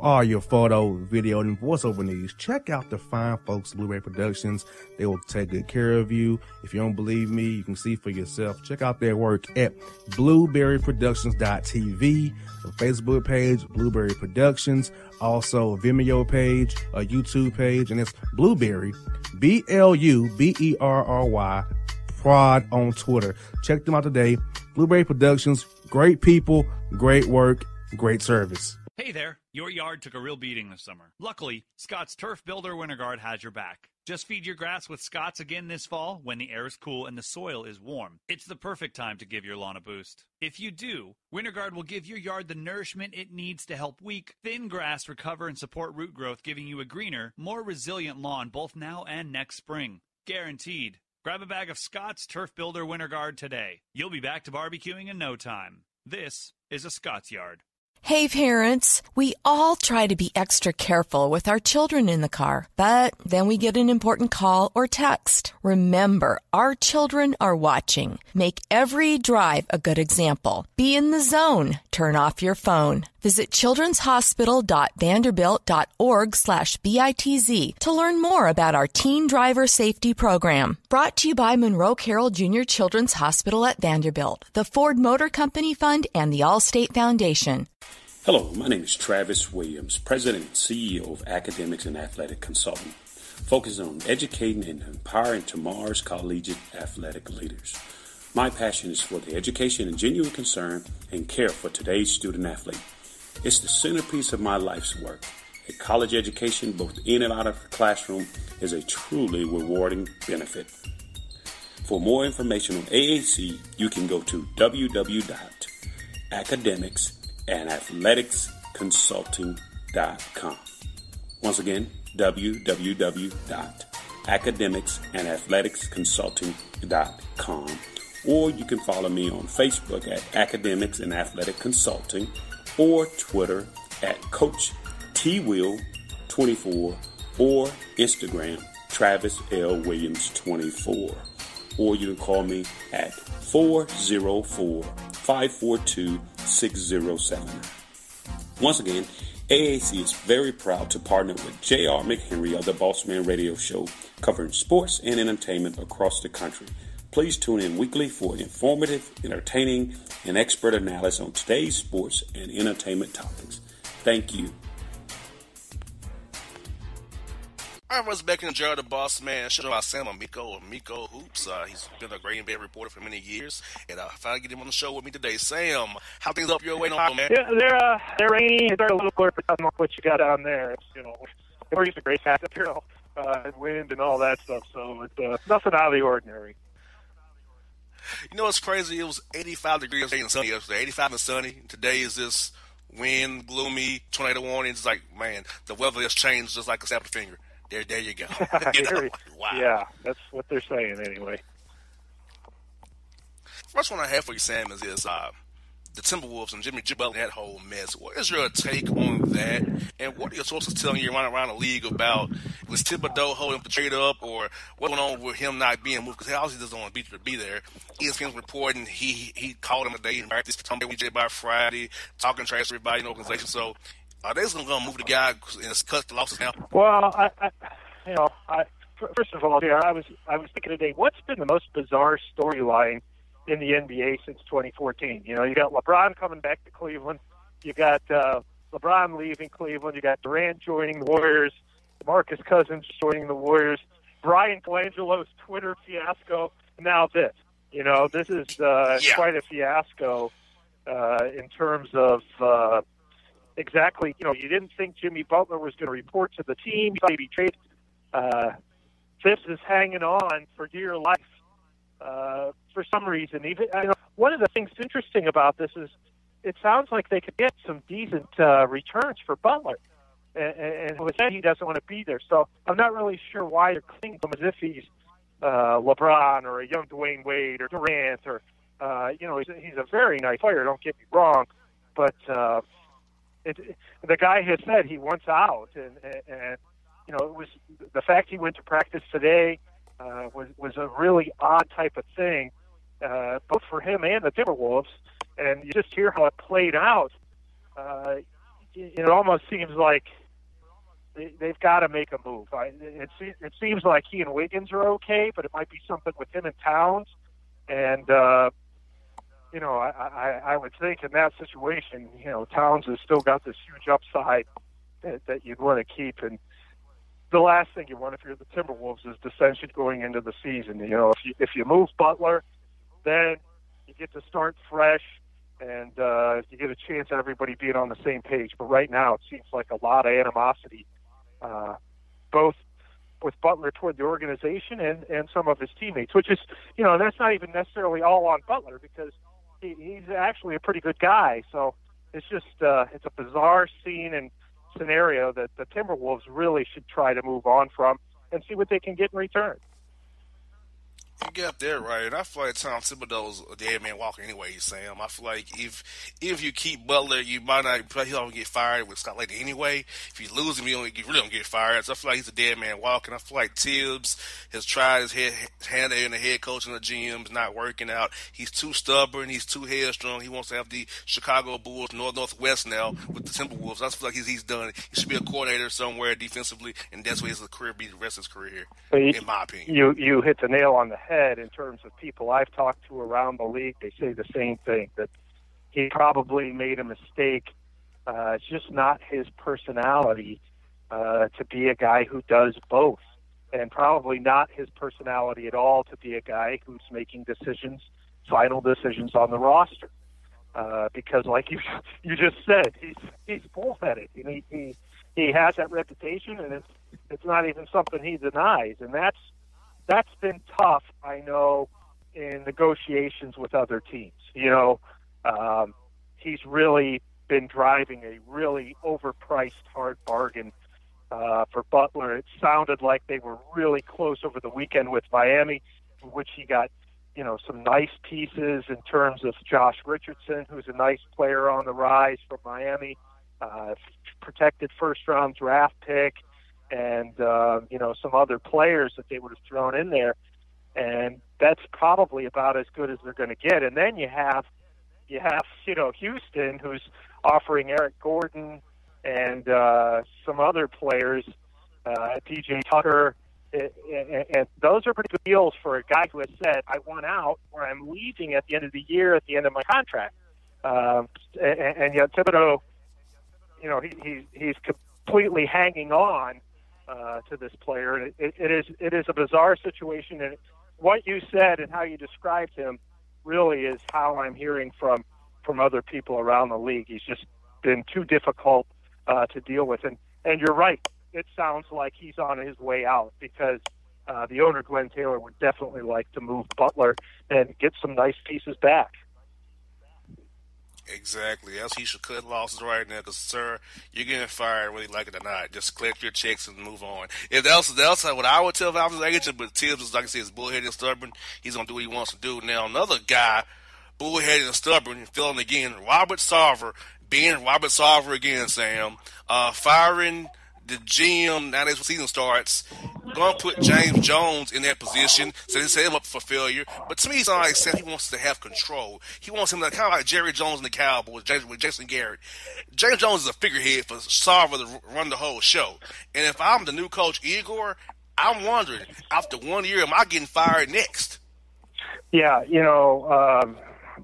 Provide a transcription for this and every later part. For all your photo, video, and voiceover needs, check out the fine folks at Blueberry Productions. They will take good care of you. If you don't believe me, you can see for yourself. Check out their work at blueberryproductions.tv, the Facebook page, Blueberry Productions, also a Vimeo page, a YouTube page, and it's Blueberry, Bluberry Prod on Twitter. Check them out today. Blueberry Productions, great people, great work, great service. Hey there, your yard took a real beating this summer. Luckily, Scott's Turf Builder Winter Guard has your back. Just feed your grass with Scott's again this fall when the air is cool and the soil is warm. It's the perfect time to give your lawn a boost. If you do, Winter Guard will give your yard the nourishment it needs to help weak, thin grass recover and support root growth, giving you a greener, more resilient lawn both now and next spring. Guaranteed. Grab a bag of Scott's Turf Builder Winter Guard today. You'll be back to barbecuing in no time. This is a Scott's Yard. Hey parents, we all try to be extra careful with our children in the car, but then we get an important call or text. Remember, our children are watching. Make every drive a good example. Be in the zone. Turn off your phone. Visit childrenshospital.vanderbilt.org/BITZ to learn more about our Teen Driver Safety Program. Brought to you by Monroe Carrell Jr. Children's Hospital at Vanderbilt, the Ford Motor Company Fund, and the Allstate Foundation. Hello, my name is Travis Williams, President and CEO of Academics and Athletic Consulting, focusing on educating and empowering tomorrow's collegiate athletic leaders. My passion is for the education and genuine concern and care for today's student athlete. It's the centerpiece of my life's work. A college education, both in and out of the classroom, is a truly rewarding benefit. For more information on AAC, you can go to www.academicsandathleticsconsulting.com. Once again, www.academicsandathleticsconsulting.com. Or you can follow me on Facebook at Academics and Athletic Consulting, or Twitter at Coach T Will 24, or Instagram Travis L Williams 24. Or you can call me at 404-542-6079. Once again, AAC is very proud to partner with J.R. McHenry of the Bossman Radio Show, covering sports and entertainment across the country. Please tune in weekly for informative, entertaining, and expert analysis on today's sports and entertainment topics. Thank you. All right, what's back in the Jared the Boss Man Show by Sam Amico of Amico Hoops. He's been a great NBA reporter for many years, and I finally get him on the show with me today. Sam, how things up your way now, man? Yeah, they're rainy. It's a little clear, but I don't know what you got down there. It's, you know, we're used to great pack up here, and wind and all that stuff, so it's nothing out of the ordinary. You know what's crazy? It was 85 degrees and sunny yesterday, 85 and sunny. Today is this wind, gloomy, tornado warnings. It's like, man, the weather has changed just like a snap of the finger. There you go. You know? Wow. Yeah, that's what they're saying anyway. First one I have for you, Sam, is this, the Timberwolves and Jimmy Butler, that whole mess. What is your take on that? And what are your sources telling you around the league about? Was Thibodeau holding the trade up, or what's going on with him not being moved? Because he obviously doesn't want to be there. ESPN's reporting he called him today and practiced by Friday, talking trash to everybody in the organization. So are they just going to move the guy and cut the losses now? Well, first of all, here I was thinking today, what's been the most bizarre storyline in the NBA since 2014? You know, you got LeBron coming back to Cleveland. You got LeBron leaving Cleveland. You got Durant joining the Warriors. Marcus Cousins joining the Warriors. Brian Colangelo's Twitter fiasco. Now this. You know, this is quite a fiasco in terms of exactly, you know, you didn't think Jimmy Butler was going to report to the team. You thought he'd be traded. This is hanging on for dear life. For some reason, even one of the things interesting about this is it sounds like they could get some decent returns for Butler, and with that he doesn't want to be there. So I'm not really sure why they're clinging to him as if he's LeBron or a young Dwayne Wade or Durant or he's a very nice player. Don't get me wrong, but the guy has said he wants out, and you know, it was the fact he went to practice today. Was a really odd type of thing, both for him and the Timberwolves. And you just hear how it played out. it almost seems like they've got to make a move. It seems like he and Wiggins are okay, but it might be something with him and Towns. And, I would think in that situation, Towns has still got this huge upside that you'd want to keep. And the last thing you want if you're the Timberwolves is dissension going into the season. If you move Butler, then you get to start fresh, and you get a chance at everybody being on the same page. But right now, it seems like a lot of animosity, both with Butler toward the organization and some of his teammates, which is, that's not even necessarily all on Butler because he's actually a pretty good guy. So it's just it's a bizarre scene and scenario that the Timberwolves really should try to move on from and see what they can get in return. You get up there, right? I feel like Tom Thibodeau's a dead man walking anyway, Sam. I feel like if you keep Butler, you might not play him and get fired with Scott Layton anyway. If you lose him, you really don't get fired. So I feel like he's a dead man walking. I feel like Tibbs has tried his hand in the head coach and the GM's not working out. He's too stubborn. He's too headstrong. He wants to have the Chicago Bulls, Northwest now with the Timberwolves. I just feel like he's done. He should be a coordinator somewhere defensively, and that's where his career be the rest of his career, in my opinion. You hit the nail on the head. In terms of people I've talked to around the league, they say the same thing, that he probably made a mistake. It's just not his personality to be a guy who does both, and probably not his personality at all to be a guy who's making decisions, final decisions on the roster. Because like you just said, he's bullheaded. He has that reputation, and it's not even something he denies, and that's been tough, I know, in negotiations with other teams. He's really been driving a really overpriced hard bargain for Butler. It sounded like they were really close over the weekend with Miami, in which he got, some nice pieces in terms of Josh Richardson, who's a nice player on the rise from Miami, protected first-round draft pick, and, some other players that they would have thrown in there. And that's probably about as good as they're going to get. And then you have Houston, who's offering Eric Gordon and some other players, P.J. Tucker. And those are pretty good deals for a guy who has said, I want out, or I'm leaving at the end of the year, at the end of my contract. And yet Thibodeau, he's completely hanging on to this player, and it is a bizarre situation. And what you said and how you described him really is how I'm hearing from other people around the league. He's just been too difficult to deal with, and you're right. It sounds like he's on his way out because the owner, Glenn Taylor, would definitely like to move Butler and get some nice pieces back. Exactly. That's he should cut losses right now, because, sir, you're getting fired whether you like it or not. Just collect your checks and move on. If that's what I would tell Val's agent, but Tibbs is, like I said, is bullheaded and stubborn. He's going to do what he wants to do. Now, another guy, bullheaded and stubborn, and feeling again, Robert Sarver, being Robert Sarver again, Sam, firing the GM now that the season starts, going to put James Jones in that position, so they set him up for failure. But to me, it's not like Sam, he wants to have control. He wants him to kind of like Jerry Jones and the Cowboys, with Jason Garrett. James Jones is a figurehead for Sarver to run the whole show. And if I'm the new coach, Igor, I'm wondering, after 1 year, am I getting fired next? Yeah,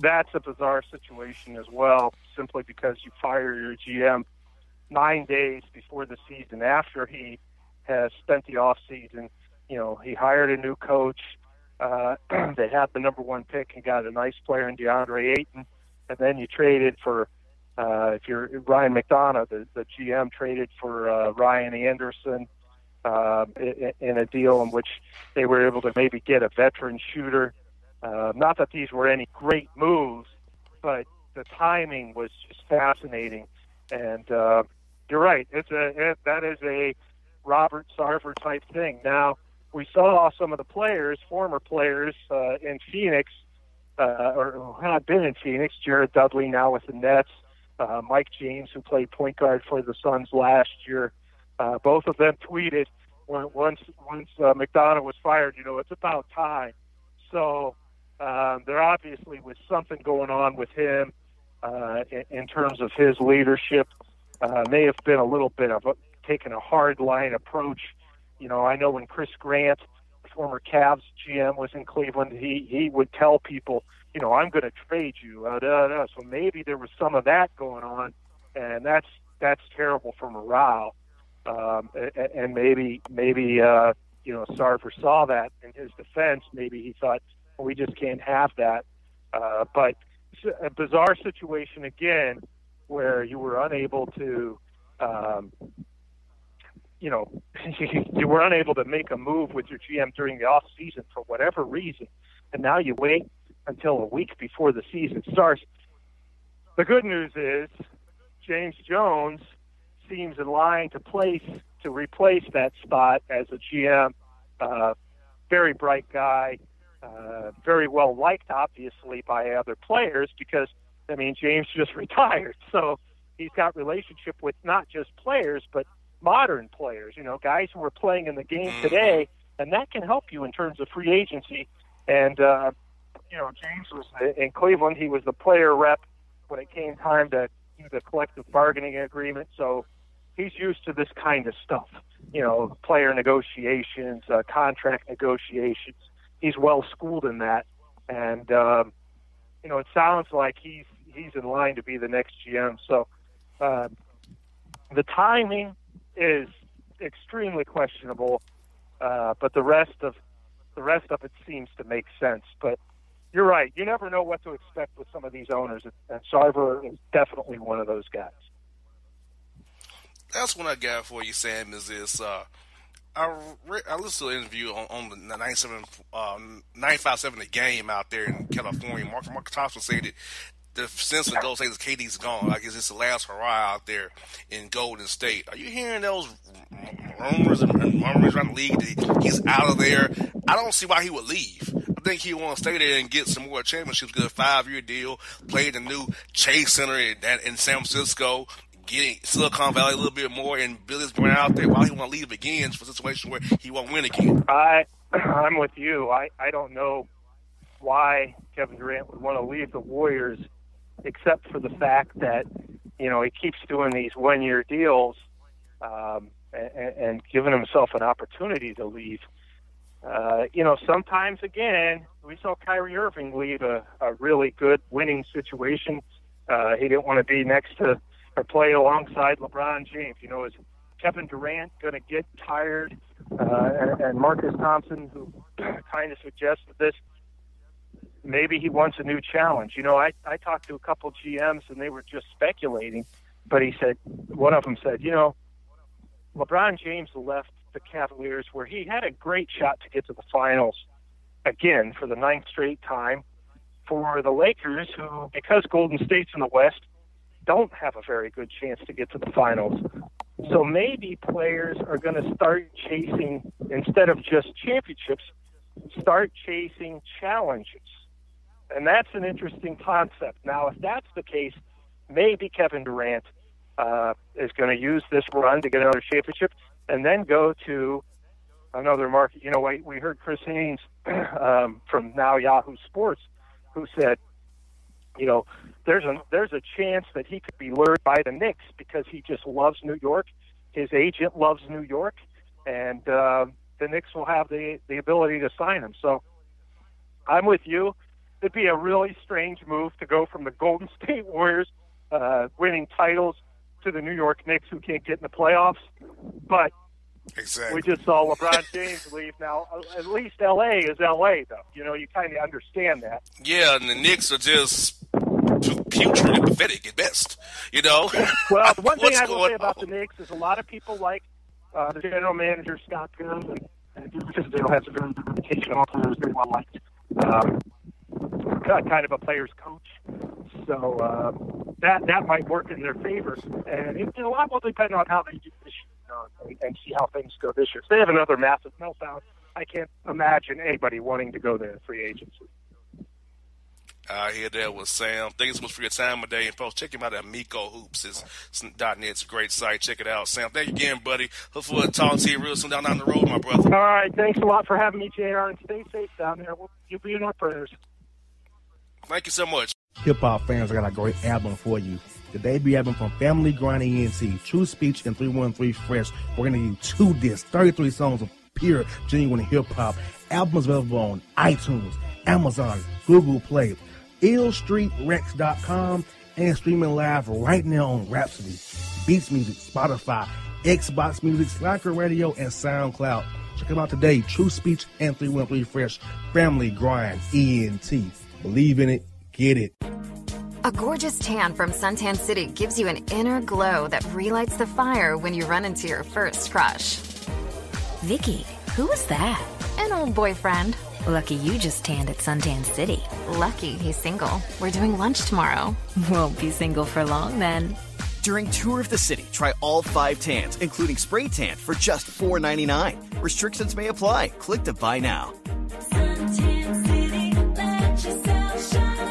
that's a bizarre situation as well, simply because you fire your GM 9 days before the season, after he has spent the off season. He hired a new coach. They had the #1 pick and got a nice player in DeAndre Ayton, and then you traded for if you're Ryan McDonough, the GM traded for Ryan Anderson in a deal in which they were able to maybe get a veteran shooter. Not that these were any great moves, but the timing was just fascinating. And you're right. That is a Robert Sarver type thing. Now, we saw some of the players, former players in Phoenix, or who had been in Phoenix, Jared Dudley now with the Nets, Mike James, who played point guard for the Suns last year. Both of them tweeted once McDonough was fired, it's about time. So there obviously was something going on with him in terms of his leadership. They have been a little bit of taking a hard line approach. You know, I know when Chris Grant, former Cavs GM, was in Cleveland, he would tell people, you know, I'm going to trade you. So maybe there was some of that going on, and that's terrible for morale. And maybe you know, Sarver saw that in his defense. Maybe he thought, well, we just can't have that. But a bizarre situation again, where you were unable to, you know, you were unable to make a move with your GM during the off season for whatever reason, and now you wait until a week before the season starts. The good news is James Jones seems in line to replace that spot as a GM. Very bright guy, very well liked, obviously, by other players because, I mean, James just retired. So he's got relationship with not just players, but modern players, you know, guys who are playing in the game today, and that can help you in terms of free agency. And, you know, James was in Cleveland. He was the player rep when it came time to do the collective bargaining agreement. So he's used to this kind of stuff, you know, player negotiations, contract negotiations. He's well schooled in that. And, you know, it sounds like he's in line to be the next GM. So the timing is extremely questionable, but the rest of it seems to make sense. But you're right. You never know what to expect with some of these owners, and Sarver is definitely one of those guys. That's what I got for you, Sam, is this. I listened to an interview on the 957 The Game out there in California. Mark Thompson said that the sense of Golden State is KD's gone. I guess it's the last hurrah out there in Golden State. Are you hearing those rumors and murmurs around the league that he's out of there? I don't see why he would leave. I think he wants to stay there and get some more championships, get a 5-year deal, play the new Chase Center in San Francisco, getting Silicon Valley a little bit more, and Billy's going out there. Why he want to leave again for a situation where he won't win again? I'm with you. I don't know why Kevin Durant would want to leave the Warriors, except for the fact that, you know, he keeps doing these 1-year deals and giving himself an opportunity to leave. You know, sometimes, again, we saw Kyrie Irving leave a really good winning situation. He didn't want to be next to or play alongside LeBron James. You know, is Kevin Durant going to get tired? And Marcus Thompson, who kind of suggested this, maybe he wants a new challenge. You know, I talked to a couple GMs, and they were just speculating, but he said, one of them said, you know, LeBron James left the Cavaliers where he had a great shot to get to the finals again for the 9th straight time for the Lakers, who, because Golden State's in the West, don't have a very good chance to get to the finals. So maybe players are going to start chasing, instead of just championships, start chasing challenges. And that's an interesting concept. Now, if that's the case, maybe Kevin Durant is going to use this run to get another championship and then go to another market. You know, we heard Chris Haynes from now Yahoo Sports, who said, you know, there's a chance that he could be lured by the Knicks because he just loves New York. His agent loves New York, and the Knicks will have the ability to sign him. So I'm with you. It'd be a really strange move to go from the Golden State Warriors winning titles to the New York Knicks, who can't get in the playoffs. But exactly. We just saw LeBron James leave. Now, at least L.A. is L.A., though. You know, you kind of understand that. Yeah, and the Knicks are just putrid and pathetic at best, you know? Well, the one thing I will say about the Knicks is a lot of people like the general manager, Scott Gunn, and because they don't have a very good reputation, all players very well liked. Kind of a player's coach. So that might work in their favor. And a lot will depend on how they do this and see how things go this year. If they have another massive meltdown, I can't imagine anybody wanting to go there in free agency. I hear that with Sam. Thank you so much for your time today. And folks, check him out at Amico Hoops. It's a great site. Check it out, Sam. Thank you again, buddy. Hopefully I'll talk to you real soon down the road, my brother. All right. Thanks a lot for having me, JR. And stay safe down there. You'll be in our prayers. Thank you so much. Hip-hop fans, I got a great album for you. Today we have them from Family Grind ENT, True Speech and 313 Fresh. We're going to give you 2 discs, 33 songs of pure, genuine hip-hop. Albums available on iTunes, Amazon, Google Play, illstreetrex.com, and streaming live right now on Rhapsody, Beats Music, Spotify, Xbox Music, Slacker Radio, and SoundCloud. Check them out today. True Speech and 313 Fresh. Family Grind ENT. Believe in it. Get it. A gorgeous tan from Suntan City gives you an inner glow that relights the fire when you run into your first crush. Vicky, who was that? An old boyfriend. Lucky you just tanned at Suntan City. Lucky he's single. We're doing lunch tomorrow. Won't be single for long then. During Tour of the City, try all 5 tans, including spray tan, for just $4.99. Restrictions may apply. Click to buy now. Suntan City, let yourself shine.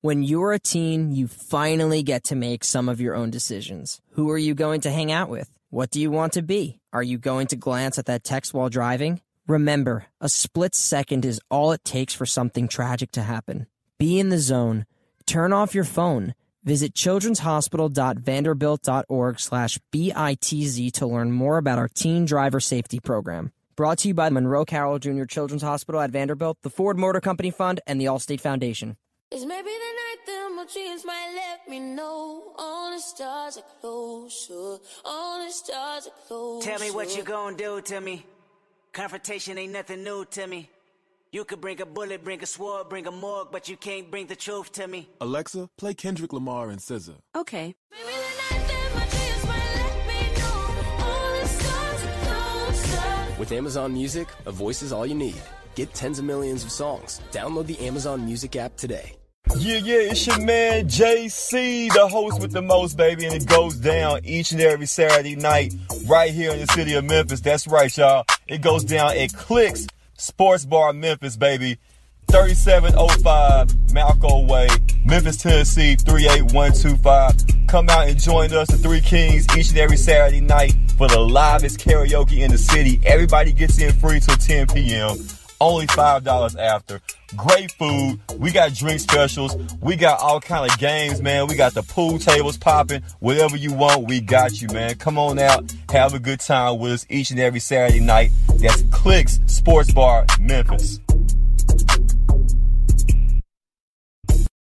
When you're a teen, you finally get to make some of your own decisions. Who are you going to hang out with? What do you want to be? Are you going to glance at that text while driving? Remember, a split second is all it takes for something tragic to happen. Be in the zone. Turn off your phone. Visit childrenshospital.vanderbilt.org/BITZ to learn more about our Teen Driver Safety Program. Brought to you by the Monroe Carrell Jr. Children's Hospital at Vanderbilt, the Ford Motor Company Fund, and the Allstate Foundation. It's maybe the night that my dreams might let me know. All the stars are closer. All the stars are closer. Tell me what you gonna do to me. Confrontation ain't nothing new to me. You could bring a bullet, bring a sword, bring a morgue, but you can't bring the truth to me. Alexa, play Kendrick Lamar and SZA. Okay. With Amazon Music, a voice is all you need. Get tens of millions of songs. Download the Amazon Music app today. Yeah, it's your man JC, the host with the most, baby, and it goes down each and every Saturday night right here in the city of Memphis. That's right, y'all. It goes down at Clix Sports Bar Memphis, baby. 3705 Malco Way, Memphis, Tennessee, 38125. Come out and join us, the Three Kings, each and every Saturday night for the livest karaoke in the city. Everybody gets in free till 10 p.m., only $5 after. Great food. We got drink specials. We got all kind of games, man. We got the pool tables popping. Whatever you want, we got you, man. Come on out. Have a good time with us each and every Saturday night. That's Clix Sports Bar Memphis.